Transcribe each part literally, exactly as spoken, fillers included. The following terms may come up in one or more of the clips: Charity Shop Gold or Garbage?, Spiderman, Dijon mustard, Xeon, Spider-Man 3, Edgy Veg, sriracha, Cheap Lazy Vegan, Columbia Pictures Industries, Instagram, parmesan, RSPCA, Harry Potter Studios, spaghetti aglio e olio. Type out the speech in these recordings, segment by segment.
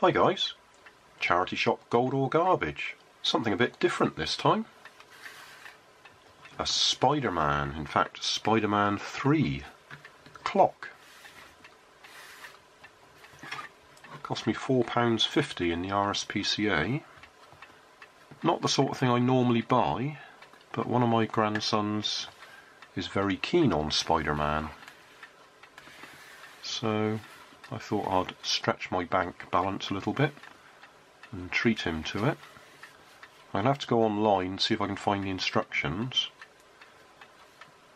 Hi guys, charity shop Gold or Garbage. Something a bit different this time. A Spider-Man, in fact Spider-Man three clock. Cost me four pounds fifty in the R S P C A. Not the sort of thing I normally buy, but one of my grandsons is very keen on Spider-Man. So I thought I'd stretch my bank balance a little bit and treat him to it. I'll have to go online and see if I can find the instructions.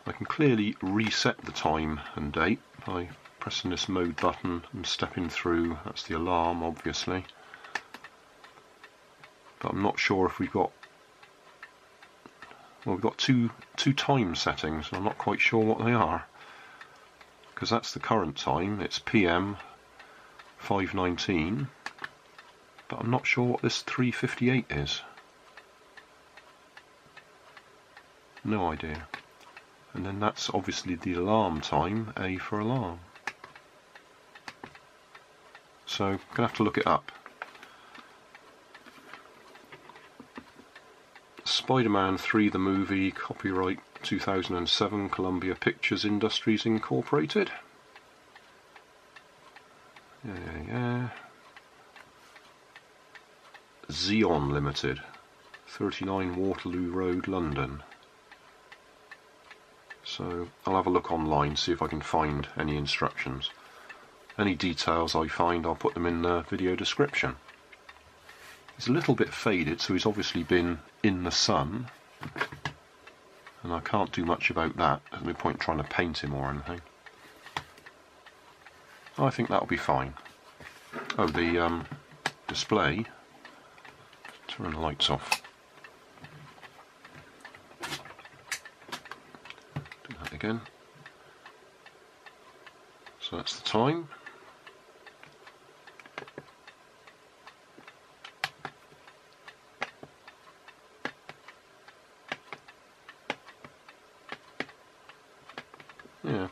I can clearly reset the time and date by pressing this mode button and stepping through. That's the alarm, obviously. But I'm not sure if we've got... Well, we've got two, two time settings, and I'm not quite sure what they are. Because that's the current time, it's P M five nineteen, but I'm not sure what this three fifty-eight is. No idea. And then that's obviously the alarm time, A for alarm. So I'm gonna have to look it up. Spider-Man three the movie, copyright two thousand seven, Columbia Pictures Industries Incorporated. Yeah, yeah, yeah. Xeon Limited, thirty-nine Waterloo Road, London. So I'll have a look online, see if I can find any instructions. Any details I find, I'll put them in the video description. He's a little bit faded, so he's obviously been in the sun. And I can't do much about that. There's no point trying to paint him or anything. I think that'll be fine. Oh, the um, display. Turn the lights off. Do that again. So that's the time. Yeah,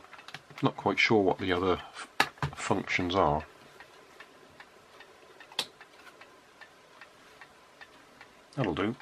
not quite sure what the other f functions are. That'll do.